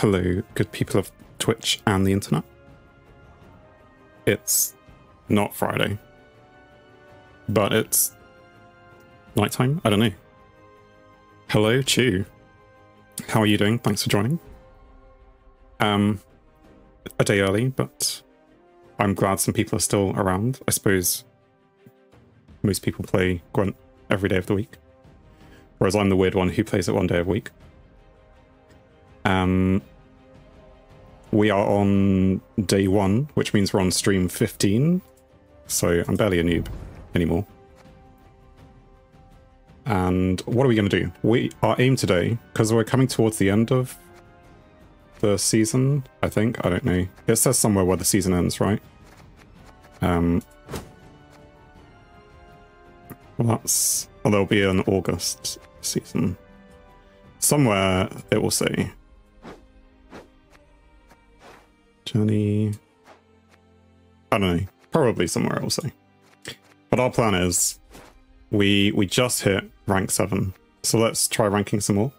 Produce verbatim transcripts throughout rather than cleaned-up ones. Hello, good people of Twitch and the internet. It's not Friday, but it's nighttime. I don't know. Hello, Chew. How are you doing? Thanks for joining. Um, a day early, but I'm glad some people are still around. I suppose most people play Gwent every day of the week, whereas I'm the weird one who plays it one day a week. Um, we are on day one, which means we're on stream fifteen, so I'm barely a noob anymore. And what are we going to do? We our aim today, because we're coming towards the end of the season, I think. I don't know. It says somewhere where the season ends, right? Um, well, that's... Well, there'll be an August season. Somewhere it will say... Journey... I don't know. Probably somewhere I'll say. But our plan is we we just hit rank seven. So let's try ranking some more.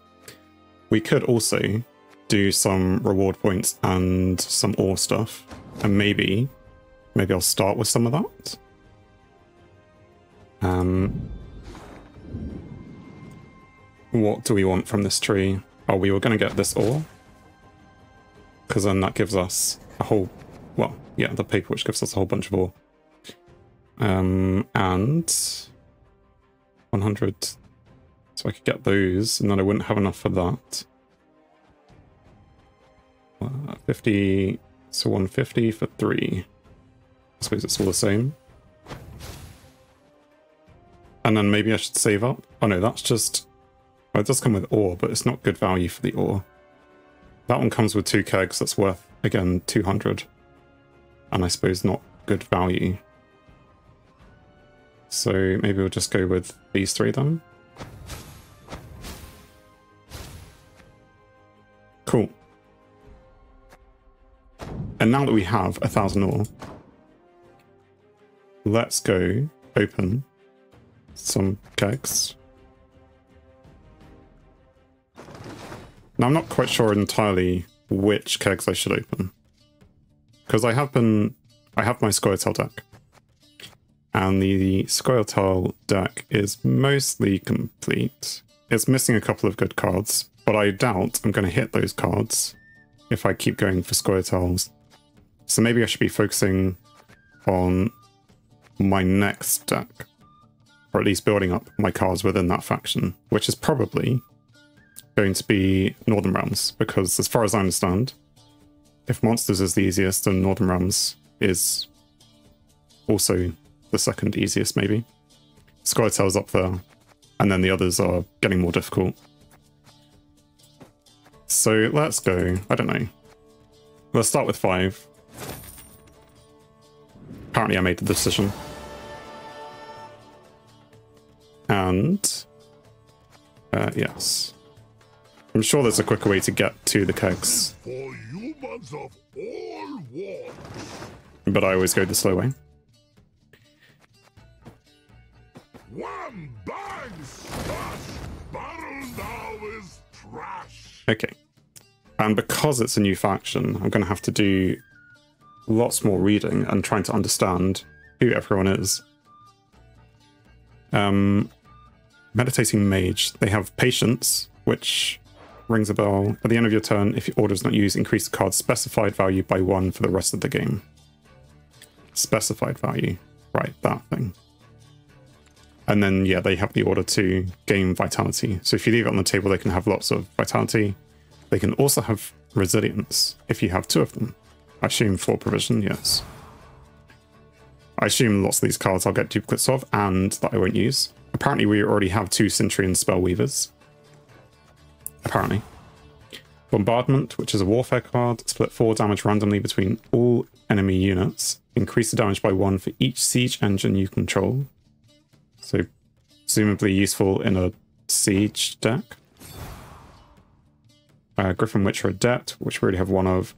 We could also do some reward points and some ore stuff. And maybe maybe I'll start with some of that. Um What do we want from this tree? Oh, we were going to get this ore. Because then that gives us a whole... Well, yeah, the paper which gives us a whole bunch of ore. Um, and... one hundred. So I could get those, and then I wouldn't have enough for that. Uh, fifty. So one fifty for three. I suppose it's all the same. And then maybe I should save up. Oh no, that's just... It does come with ore, but it's not good value for the ore. That one comes with two kegs. That's worth, again, two hundred. And I suppose not good value. So maybe we'll just go with these three then. Cool. And now that we have a thousand ore, let's go open some kegs. Now, I'm not quite sure entirely which kegs I should open, because I have been, I have my Scoia'tael deck, and the Scoia'tael deck is mostly complete. It's missing a couple of good cards, but I doubt I'm going to hit those cards if I keep going for Scoia'taels. So maybe I should be focusing on my next deck, or at least building up my cards within that faction, which is probably going to be Northern Realms, because as far as I understand, if Monsters is the easiest, then Northern Realms is also the second easiest, maybe. Scoia'tael's up there, and then the others are getting more difficult. So let's go, I don't know. Let's start with five. Apparently I made the decision. And... Uh, yes. I'm sure there's a quicker way to get to the kegs, for humans of all wars, but I always go the slow way. One bang slash, barrel now is trash. Okay, and because it's a new faction, I'm going to have to do lots more reading and trying to understand who everyone is. Um, Meditating Mage. They have Patience, which rings a bell. At the end of your turn, if your order is not used, increase the card's specified value by one for the rest of the game. Specified value. Right, that thing. And then, yeah, they have the order to gain Vitality. So if you leave it on the table, they can have lots of Vitality. They can also have Resilience, if you have two of them. I assume for provision, yes. I assume lots of these cards I'll get duplicates of, and that I won't use. Apparently we already have two Centurion Spellweavers. Apparently. Bombardment, which is a warfare card, split four damage randomly between all enemy units. Increase the damage by one for each siege engine you control. So, presumably useful in a siege deck. Uh, Griffin Witcher Adept, which we already have one of.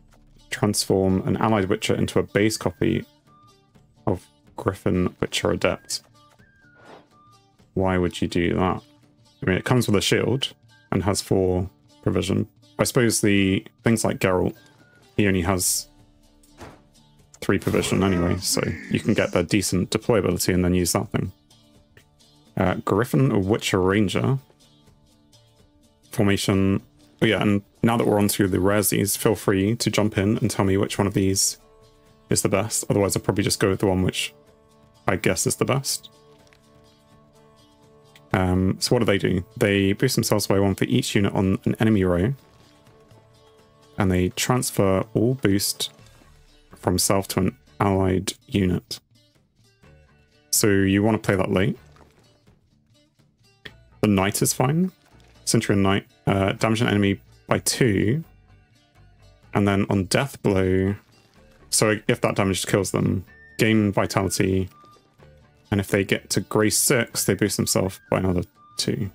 Transform an allied Witcher into a base copy of Griffin Witcher Adept. Why would you do that? I mean, it comes with a shield and has four provision. I suppose the things like Geralt, he only has three provision anyway, so you can get their decent deployability and then use that thing. Uh, Griffin Witcher Ranger formation. Oh yeah, and now that we're on through the raresies, feel free to jump in and tell me which one of these is the best. Otherwise, I'll probably just go with the one which I guess is the best. Um, so what do they do? They boost themselves by one for each unit on an enemy row, and they transfer all boost from self to an allied unit. So you want to play that late. The Knight is fine. Centurion Knight, uh, damage an enemy by two, and then on death blow, so if that damage kills them, gain vitality, and if they get to grace six, they boost themselves by another two.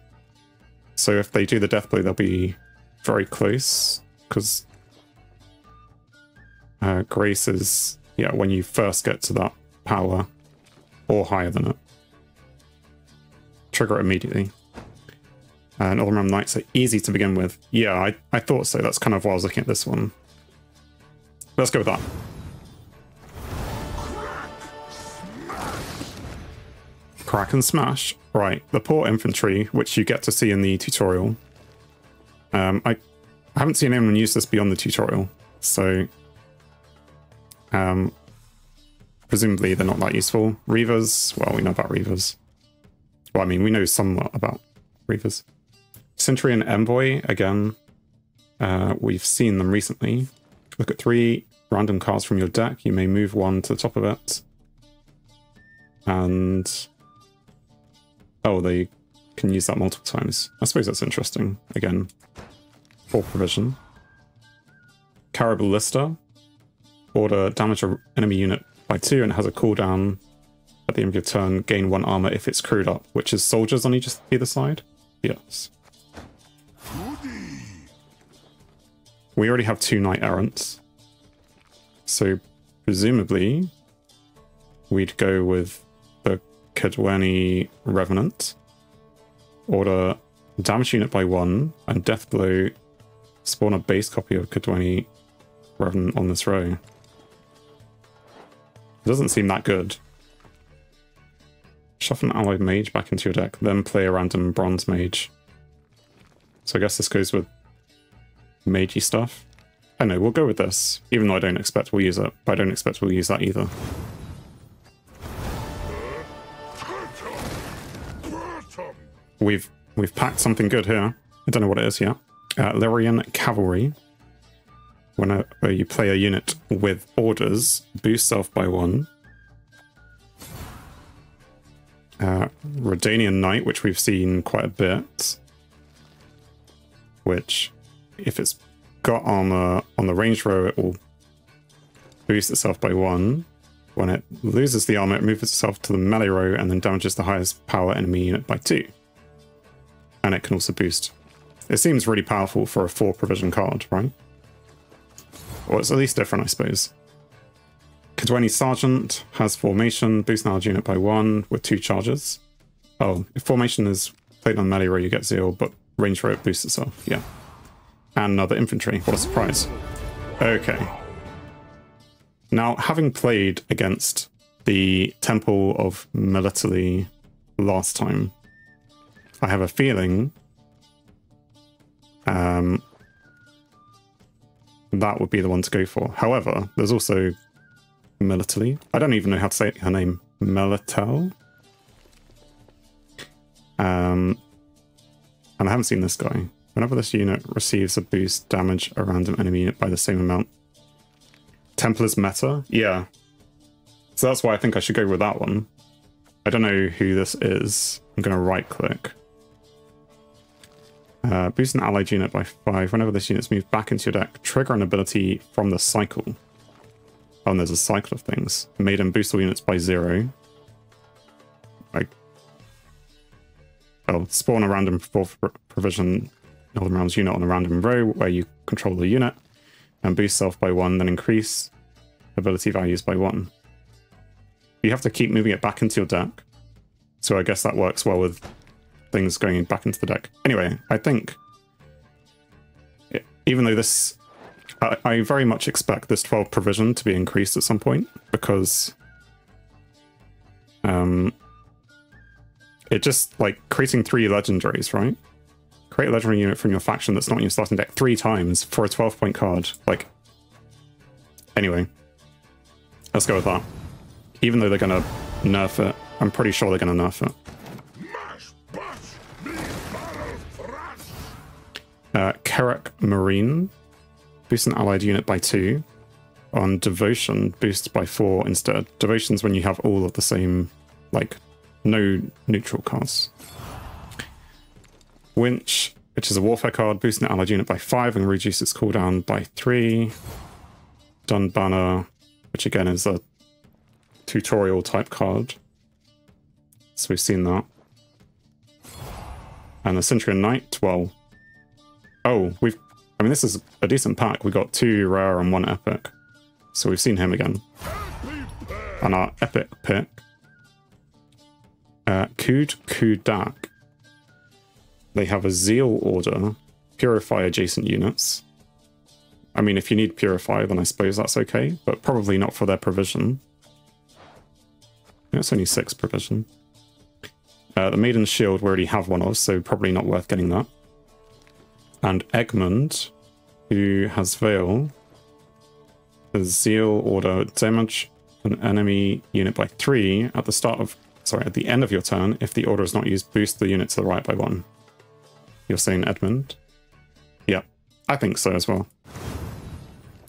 So if they do the death blow, they'll be very close, because uh, grace is, yeah, when you first get to that power, or higher than it. Trigger it immediately. And all Northern Knights are easy to begin with. Yeah, I, I thought so. That's kind of why I was looking at this one. Let's go with that. Crack and smash. Right, the poor infantry, which you get to see in the tutorial. Um, I haven't seen anyone use this beyond the tutorial, so um, presumably they're not that useful. Reavers, well, we know about Reavers. Well, I mean, we know somewhat about Reavers. Centurion Envoy, again, uh, we've seen them recently. Look at three random cards from your deck. You may move one to the top of it. And... oh, they can use that multiple times. I suppose that's interesting. Again, for provision. Carib Ballista. Order damage an enemy unit by two, and it has a cooldown. At the end of your turn, gain one armor if it's crewed up, which is soldiers on each, either side. Yes. We already have two knight errants. So, presumably, we'd go with the Kaedweni Revenant. Order damage unit by one, and death blow, spawn a base copy of Kaedweni Revenant on this row. It doesn't seem that good. Shuffle an allied mage back into your deck, then play a random bronze mage. So I guess this goes with magey stuff. I know, we'll go with this, even though I don't expect we'll use it, but I don't expect we'll use that either. We've we've packed something good here. I don't know what it is yet. Uh, Lyrian Cavalry. Whenever you play a unit with orders, boost self by one. Uh, Redanian Knight, which we've seen quite a bit, which, if it's got armor on the range row, it will boost itself by one. When it loses the armor, it moves itself to the melee row and then damages the highest power enemy unit by two. And it can also boost. It seems really powerful for a four provision card, right? Or it's at least different, I suppose. Kaedweni Sergeant has formation, boost an allied unit by one with two charges. Oh, if formation is played on melee row, you get zeal, but range row it boosts itself, yeah. And another infantry, what a surprise. Okay. Now, having played against the Temple of Melitele last time, I have a feeling um, that would be the one to go for. However, there's also... Melitele. I don't even know how to say her name. Melitele? Um, and I haven't seen this guy. Whenever this unit receives a boost, damage a random enemy unit by the same amount. Templar's meta? Yeah. So that's why I think I should go with that one. I don't know who this is. I'm going to right-click. Uh, boost an allied unit by five. Whenever this unit's moved back into your deck, trigger an ability from the cycle. Oh, and there's a cycle of things. Maiden boost all units by zero. Like, oh, spawn a random provision Northern Realms unit on a random row where you control the unit, and boost self by one, then increase ability values by one. You have to keep moving it back into your deck, so I guess that works well with things going back into the deck. Anyway, I think even though this, I, I very much expect this twelve provision to be increased at some point, because um, it just, like, creating three legendaries, right? Create a legendary unit from your faction that's not in your starting deck three times for a twelve point card. Like, anyway, let's go with that. Even though they're going to nerf it, I'm pretty sure they're going to nerf it. Uh, Kerak Marine, boost an allied unit by two. On Devotion, boost by four instead. Devotion's when you have all of the same, like, no neutral cards. Winch, which is a warfare card, boost an allied unit by five and reduce its cooldown by three. Dunbanner, which again is a tutorial type card. So we've seen that. And the Centurion Knight, well... Oh, we've... I mean, this is a decent pack. We got two rare and one epic. So we've seen him again. And our epic pick... Uh, Kud Kudak. They have a Zeal Order. Purify adjacent units. I mean, if you need Purify, then I suppose that's okay. But probably not for their provision. It's only six provision. Uh, the Maiden's Shield we already have one of, so probably not worth getting that. And Egmund, who has Veil, the Zeal Order, damage an enemy unit by three at the start of, sorry, at the end of your turn. If the order is not used, boost the unit to the right by one. You're saying Edmund? Yeah, I think so as well.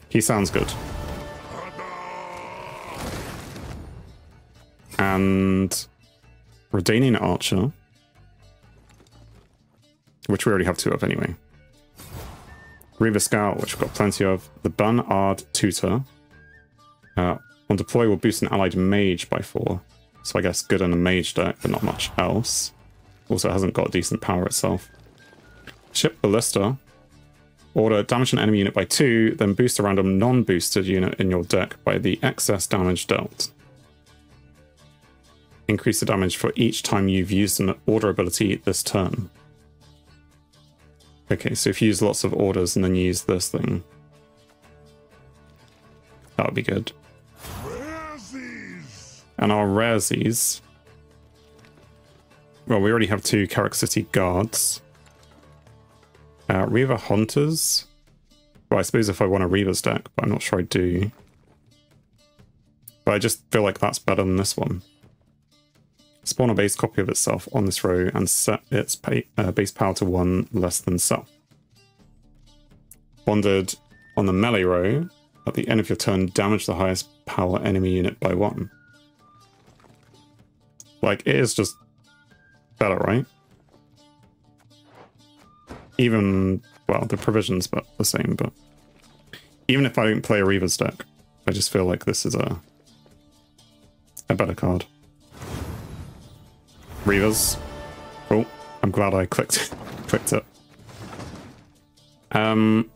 He sounds good. And Redanian Archer, which we already have two of anyway. Reaver Scout, which we've got plenty of. The Banard Tutor. Uh, on deploy, we'll boost an allied mage by four. So I guess good on a mage deck, but not much else. Also hasn't got decent power itself. Ship Ballista. Order damage an enemy unit by two, then boost a random non-boosted unit in your deck by the excess damage dealt. Increase the damage for each time you've used an order ability this turn. Okay, so if you use lots of orders and then you use this thing, that would be good. Raresies. And our raresies... Well, we already have two Kerak City Guards. Uh, Reaver Hunters. Well, I suppose if I want a Reaver's deck, but I'm not sure I do. But I just feel like that's better than this one. Spawn a base copy of itself on this row and set its pay, uh, base power to one less than self. Bonded on the melee row, at the end of your turn, damage the highest power enemy unit by one. Like, it is just better, right? Even, well, the provision's but the same, but... Even if I don't play a Reaver's deck, I just feel like this is a, a better card. Reavers. Oh, I'm glad I clicked clicked it. Um,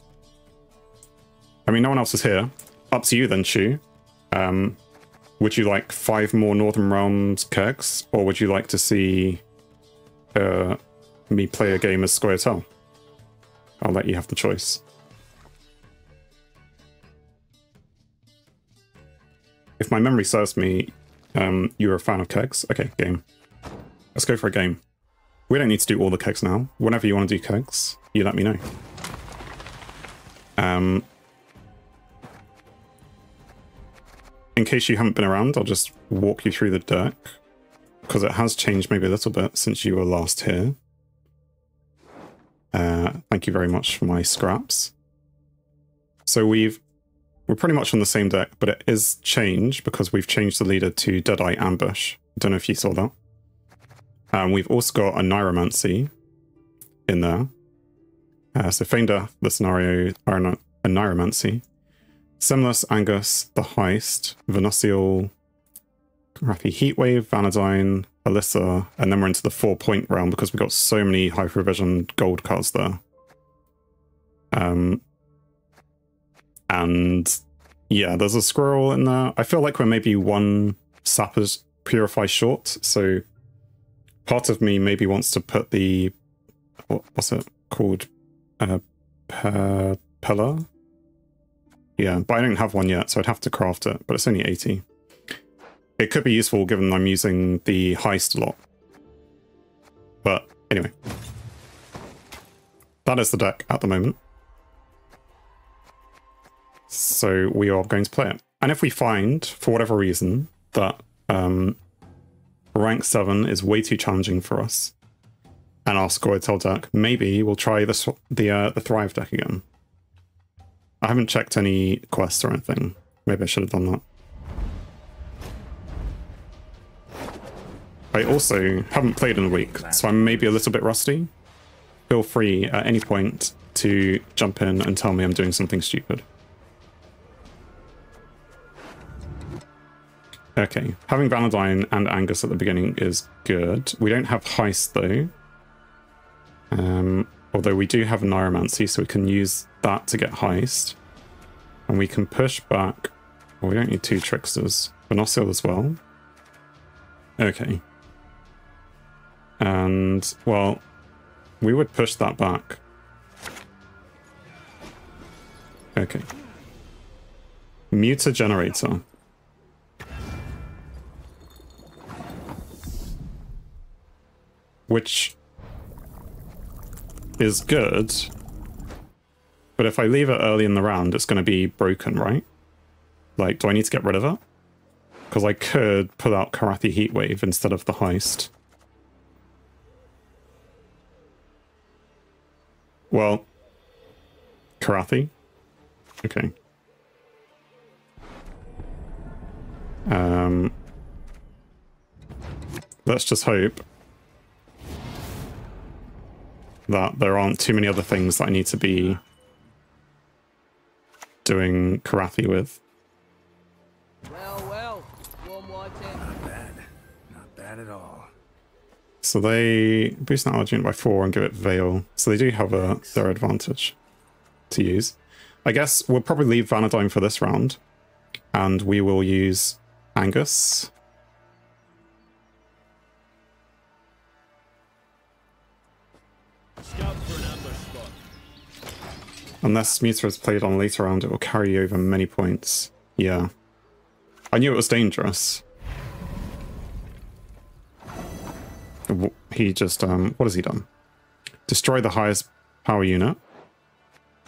I mean, no one else is here. Up to you then, Shu. Um, would you like five more Northern Realms Kirks, or would you like to see uh, me play a game as Scoia'tael? I'll let you have the choice. If my memory serves me, um, you're a fan of Kirks. Okay, game. Let's go for a game. We don't need to do all the kegs now. Whenever you want to do kegs, you let me know. Um, in case you haven't been around, I'll just walk you through the deck, because it has changed maybe a little bit since you were last here. Uh, thank you very much for my scraps. So we've, we're pretty much on the same deck, but it is changed because we've changed the leader to Deadeye Ambush. I don't know if you saw that. Um, we've also got Oniromancy in there. Uh, so Feign Death, the scenario, Oniromancy. Simless Angus, the heist, Vernossiel, Rafi Heatwave, Vanadain, Alyssa, and then we're into the four-point realm because we've got so many high provision gold cards there. Um, and yeah, there's a squirrel in there. I feel like we're maybe one Sapper's Purify short, so... Part of me maybe wants to put the, what's it called, uh, per, pillar. Yeah, but I don't have one yet, so I'd have to craft it, but it's only eighty. It could be useful given I'm using the heist a lot. But anyway. That is the deck at the moment. So we are going to play it. And if we find, for whatever reason, that um, rank seven is way too challenging for us, and our Scoia'tael deck, maybe we'll try the, the, uh, the Thrive deck again. I haven't checked any quests or anything. Maybe I should have done that. I also haven't played in a week, so I'm maybe a little bit rusty. Feel free at any point to jump in and tell me I'm doing something stupid. Okay, having Vanadain and Angus at the beginning is good. We don't have Heist, though. Um, although we do have Oniromancy, so we can use that to get Heist. And we can push back... Well, we don't need two Tricksters. Vernossiel as well. Okay. And, well, we would push that back. Okay. Muta Generator. Which is good, but if I leave it early in the round, it's going to be broken, right? Like, do I need to get rid of it? Because I could pull out Karathi Heatwave instead of the heist. Well, Karathi? Okay. Um, let's just hope that there aren't too many other things that I need to be doing Karathi with. Well, well, warm water. Not bad. Not bad at all. So they boost an Allergy by four and give it Veil. So they do have a, their advantage to use. I guess we'll probably leave Vanadain for this round, and we will use Angus. Unless Muta is played on later round, it will carry over many points. Yeah. I knew it was dangerous. He just, um, what has he done? Destroy the highest power unit.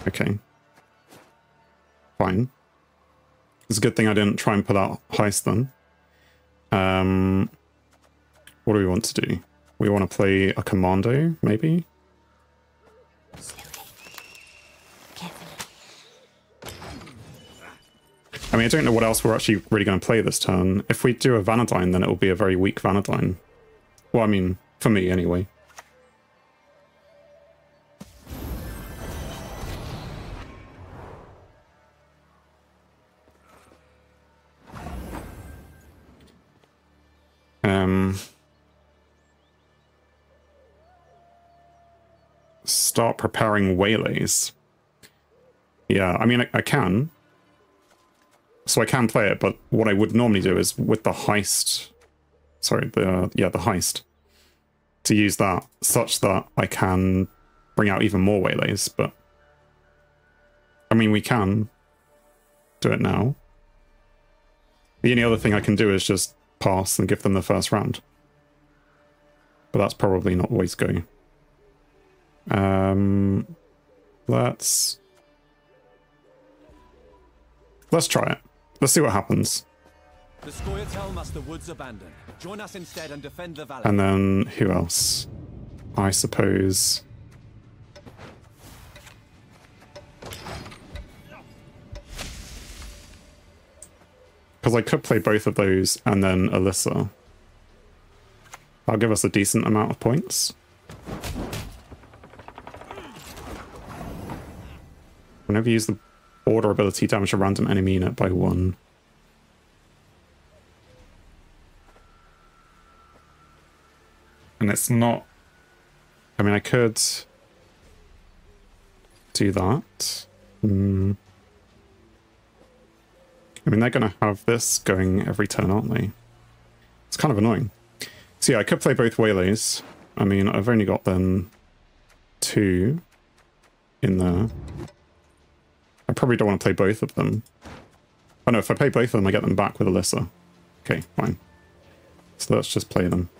Okay. Fine. It's a good thing I didn't try and put out Heist then. Um, what do we want to do? We want to play a Commando, maybe? I mean, I don't know what else we're actually really going to play this turn. If we do a Vanadain, then it will be a very weak Vanadain. Well, I mean, for me, anyway. Um, start preparing Waylays. Yeah, I mean, I, I can. So I can play it, but what I would normally do is with the heist, sorry, the yeah, the heist, to use that such that I can bring out even more Waylays, but I mean, we can do it now. The only other thing I can do is just pass and give them the first round. But that's probably not the way to go. Um, let's... Let's try it. Let's see what happens. The Scoia'tael must the woods abandon. Join us instead and defend the valley. And then who else? I suppose. Because I could play both of those and then Alyssa. That'll give us a decent amount of points. Whenever you use the order ability, damage a random enemy unit by one. And it's not... I mean, I could do that. Mm. I mean, they're going to have this going every turn, aren't they? It's kind of annoying. So yeah, I could play both Waylays. I mean, I've only got then two in there. I probably don't want to play both of them. Oh no, if I play both of them, I get them back with Alyssa. Okay, fine. So let's just play them.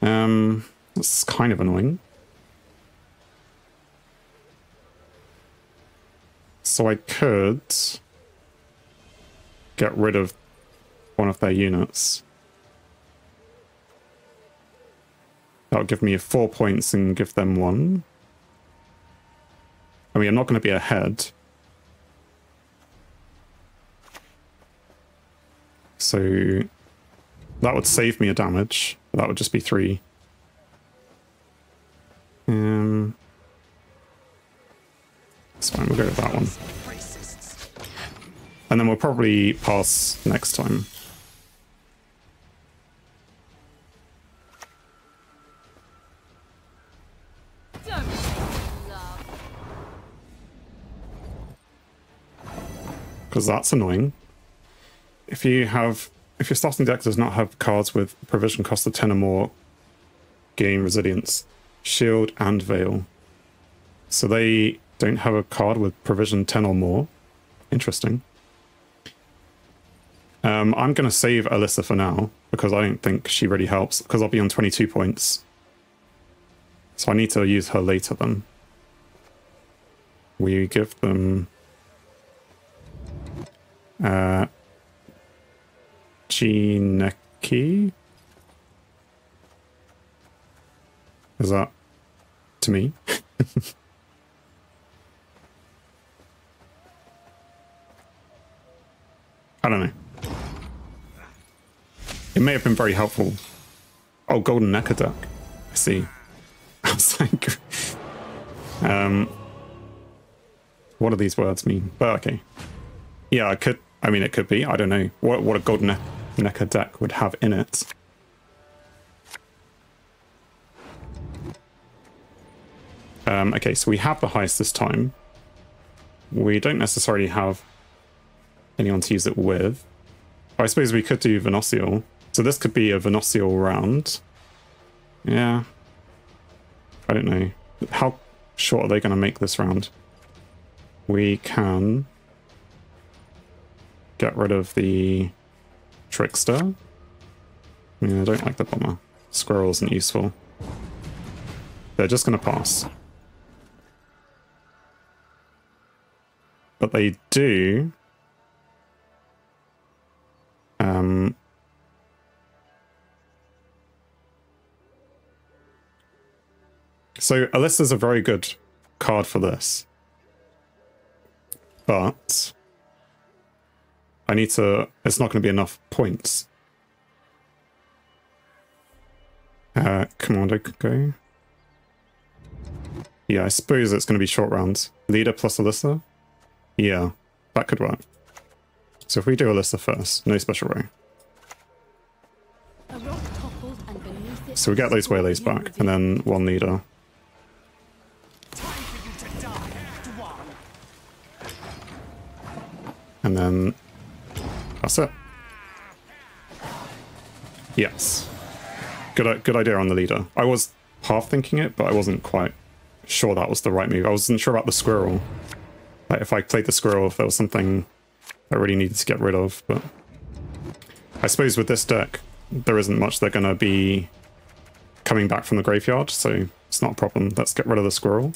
Um, that's kind of annoying. So I could get rid of one of their units. That'll give me four points and give them one. I mean, I'm not going to be ahead. So that would save me a damage. But that would just be three. Um, that's fine, we'll go with that one. And then we'll probably pass next time. Because that's annoying. If you have... If your starting deck does not have cards with provision cost of ten or more, gain resilience, shield, and veil. So they don't have a card with provision ten or more. Interesting. Um, I'm going to save Alyssa for now, because I don't think she really helps, because I'll be on twenty-two points. So I need to use her later then. We give them... Uh... Chineki? Is that to me? I don't know. It may have been very helpful. Oh, golden Necker duck. I see. I was like, um, what do these words mean? But okay. Yeah, I could. I mean, it could be. I don't know what what a golden Necker Necker deck would have in it. Um, okay, so we have the heist this time. We don't necessarily have anyone to use it with. I suppose we could do Vernossiel. So this could be a Vernossiel round. Yeah. I don't know. How short are they going to make this round? We can get rid of the Trickster. I mean, I don't like the bomber. Squirrel isn't useful. They're just going to pass. But they do... Um... So, Alyssa's a very good card for this. But... I need to... It's not going to be enough points. Uh, Commando could go. Yeah, I suppose it's going to be short rounds. Leader plus Alyssa? Yeah, that could work. So if we do Alyssa first, no special row. So we get those Waylays back, and then one leader. And then... That's it. Yes. Good, good idea on the leader. I was half thinking it, but I wasn't quite sure that was the right move. I wasn't sure about the squirrel. Like if I played the squirrel, if there was something I really needed to get rid of. But I suppose with this deck, there isn't much they're going to be coming back from the graveyard, so it's not a problem. Let's get rid of the squirrel.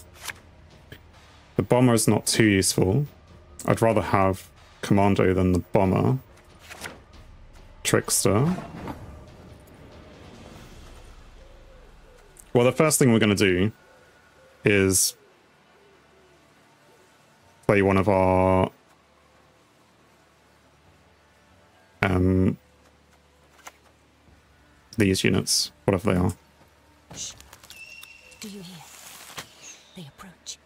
The bomber is not too useful. I'd rather have Commando than the bomber. Trickster. Well, the first thing we're going to do is play one of our um these units, whatever they are. Do you hear? They approach.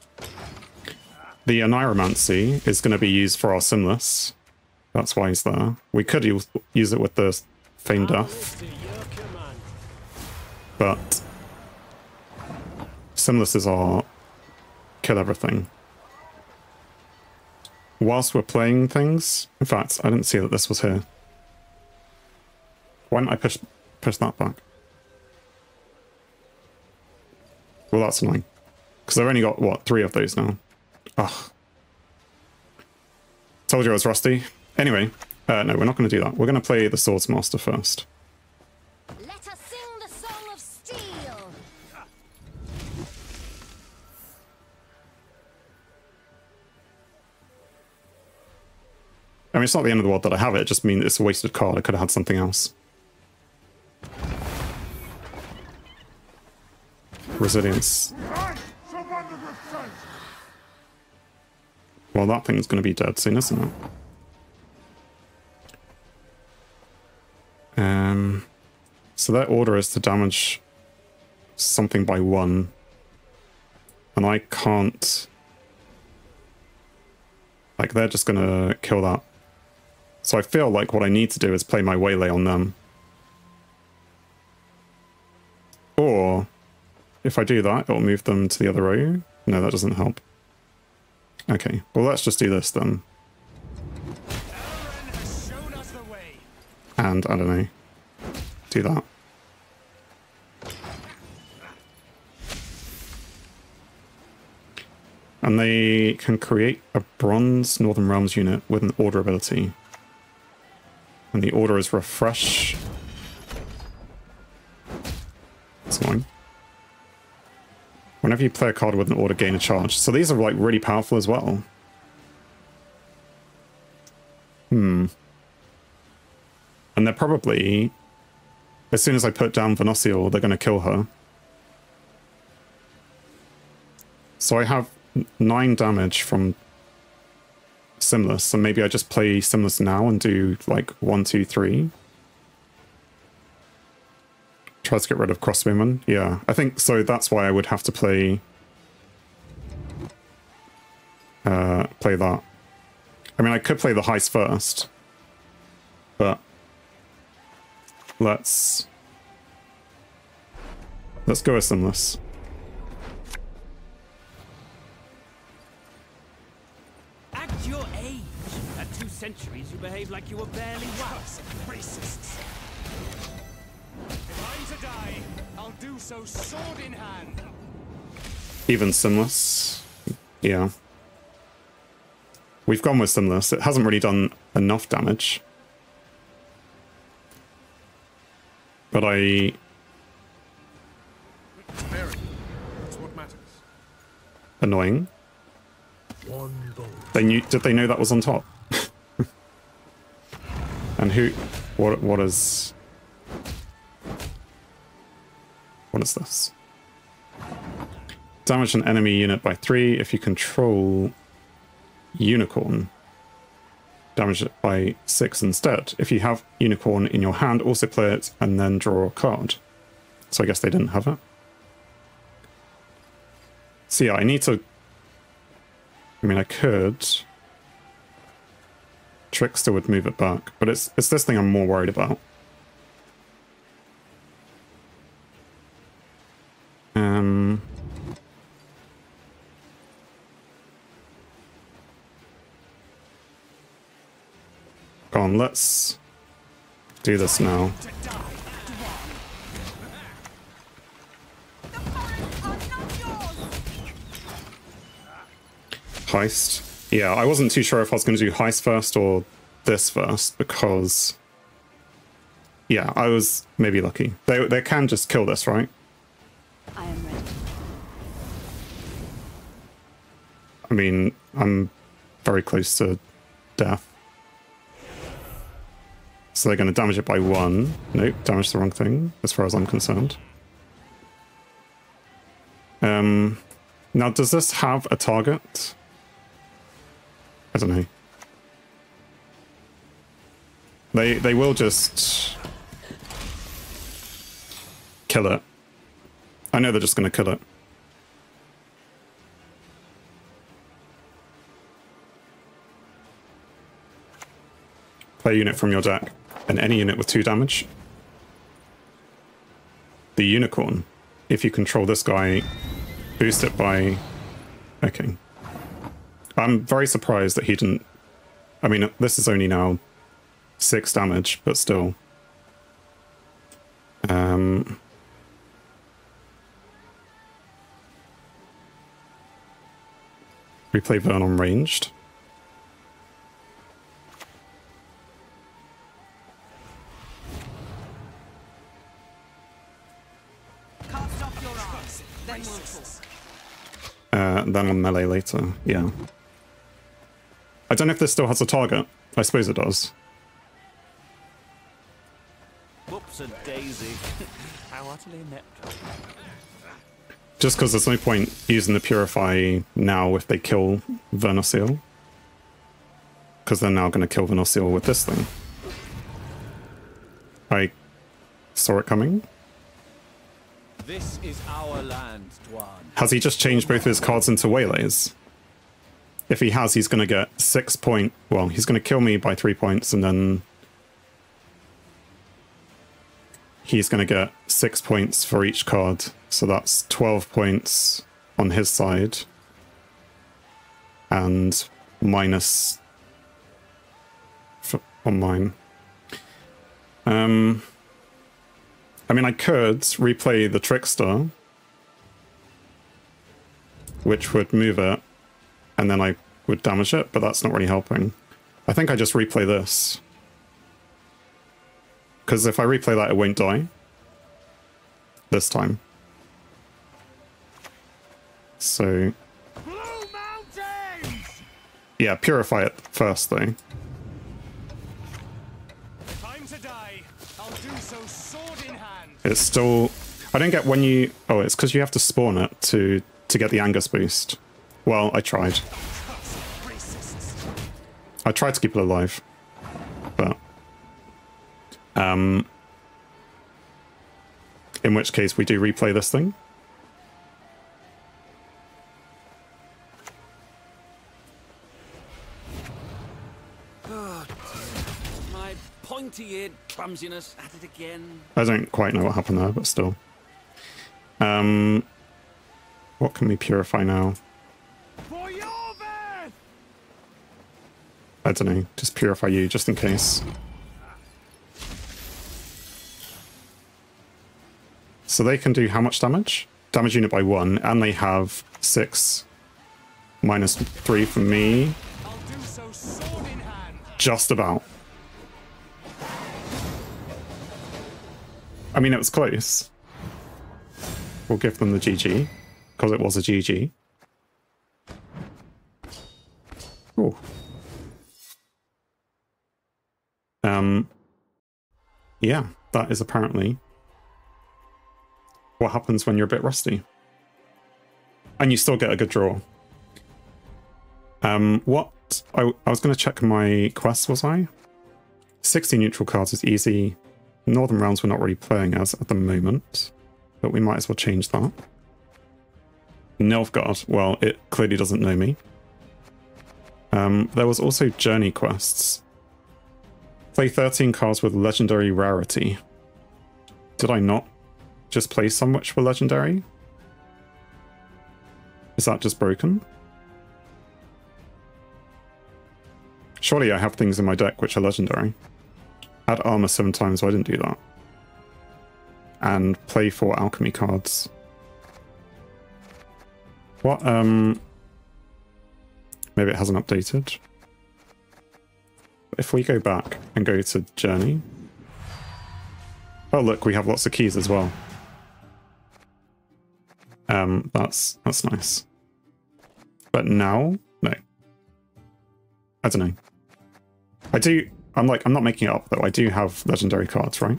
The Oniromancy is going to be used for our Simless. That's why he's there. We could use, use it with the Fame Death. But Simlesses are kill everything. Whilst we're playing things, in fact, I didn't see that this was here. Why didn't I push push that back? Well, that's annoying. Because I've only got, what, three of those now. Ugh. Told you I was rusty. Anyway, uh, no, we're not going to do that. We're going to play the Swordsmaster first. Let us sing the song of steel. I mean, it's not the end of the world that I have it. It just means it's a wasted card. I could have had something else. Resilience. Well, that thing's going to be dead soon, isn't it? Um, so their order is to damage something by one. And I can't... Like, they're just going to kill that. So I feel like what I need to do is play my Waylay on them. Or, if I do that, it'll move them to the other row. No, that doesn't help. Okay, well, let's just do this then. And, I don't know, do that. And they can create a bronze Northern Realms unit with an order ability. And the order is refresh. That's annoying. Whenever you play a card with an order, gain a charge. So these are like really powerful as well. Hmm. And they're probably, as soon as I put down Vernossiel, they're going to kill her. So I have nine damage from Simless. So maybe I just play Simless now and do like one, two, three. Try to get rid of crossbowmen. Yeah, I think so. That's why I would have to play uh, play that. I mean, I could play the heist first, but let's let's go with Simless. At your age, at two centuries, you behave like you were barely once. Racists. If I'm to die, I'll do so sword in hand. Even Simless. Yeah. We've gone with Simless. It hasn't really done enough damage. But I... That's what matters. Annoying. One they knew, did they know that was on top? And who... What? What is... What is this? Damage an enemy unit by three if you control Unicorn. Damage it by six instead. If you have Unicorn in your hand, also play it and then draw a card. So I guess they didn't have it. So yeah, I need to... I mean, I could... Trickster would move it back, but it's, it's this thing I'm more worried about. Um, go on, let's do this now. Heist. Yeah, I wasn't too sure if I was going to do heist first or this first because, yeah, I was maybe lucky. They they can just kill this, right? I am ready. I mean, I'm very close to death. So they're going to damage it by one. Nope, damage the wrong thing, as far as I'm concerned. Um, now, does this have a target? I don't know. They, they will just kill it. I know they're just going to kill it. Play a unit from your deck, and any unit with two damage. The Unicorn. If you control this guy, boost it by... Okay. I'm very surprised that he didn't... I mean, this is only now six damage, but still. Um... We play Vernon ranged. Cast off your arms, then we'll talk. Uh, then on melee later, yeah. I don't know if this still has a target. I suppose it does. Whoops and daisy. How utterly inept. Just because there's no point using the Purify now if they kill Vernossiel. Because they're now going to kill Vernossiel with this thing. I saw it coming. This is our land, Dwan. Has he just changed both of his cards into Waylays? If he has, he's going to get six point... Well, he's going to kill me by three points and then... He's going to get six points for each card. So that's twelve points on his side. And minus on mine. Um, I mean, I could replay the Trickster, which would move it, and then I would damage it, but that's not really helping. I think I just replay this. Because if I replay that, it won't die. This time. So... Yeah, purify it first, though. Time to die. I'll do so sword in hand. It's still... I don't get when you... Oh, it's because you have to spawn it to, to get the Angus boost. Well, I tried. I tried to keep it alive. But... Um, in which case we do replay this thing. Oh, my pointy-eared clumsiness at it again. I don't quite know what happened there, but still. Um, what can we purify now? For your birth! I don't know. Just purify you, just in case. So they can do how much damage? Damage unit by one, and they have six minus three from me. I'll do so sword in hand. Just about. I mean, it was close. We'll give them the G G, because it was a G G. Ooh. Um. Yeah, that is apparently... what happens when you're a bit rusty and you still get a good draw. Um what I, I was going to check my quests. Was I sixty neutral cards is easy. Northern Realms we're not really playing as at the moment, but we might as well change that. Nilfgaard, well, it clearly doesn't know me. Um there was also journey quests. Play thirteen cards with legendary rarity. Did I not just play some which were legendary? Is that just broken? Surely I have things in my deck which are legendary. Add armor seven times, so I didn't do that. And play four alchemy cards. What, um... Maybe it hasn't updated. If we go back and go to Journey... Oh look, we have lots of keys as well. Um, that's that's nice. But now, no. I don't know. I do. I'm like I'm not making it up though. I do have legendary cards, right?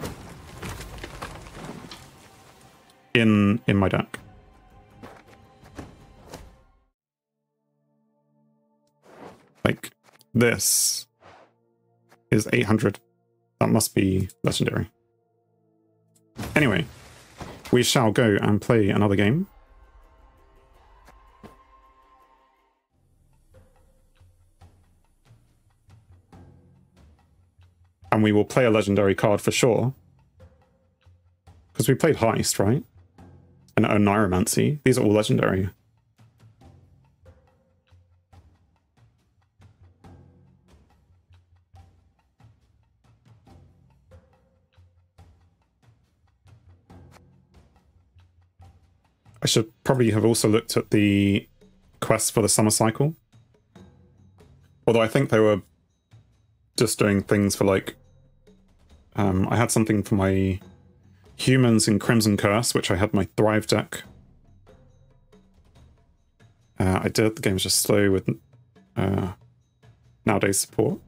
In in my deck. Like this is eight hundred. That must be legendary. Anyway, we shall go and play another game. And we will play a legendary card for sure. Because we played Heist, right? and Oniromancy. These are all legendary. I should probably have also looked at the quests for the summer cycle. Although I think they were just doing things for like... Um, I had something for my humans in Crimson Curse, which I had my Thrive deck. Uh, I did, the game's just slow with uh, nowadays support.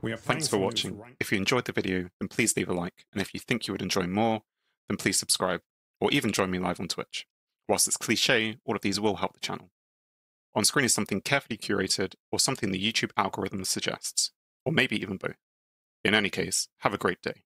We are Thanks for watching. If you enjoyed the video, then please leave a like, and if you think you would enjoy more, then please subscribe, or even join me live on Twitch. Whilst it's cliche, all of these will help the channel. On screen is something carefully curated, or something the YouTube algorithm suggests, or maybe even both. In any case, have a great day.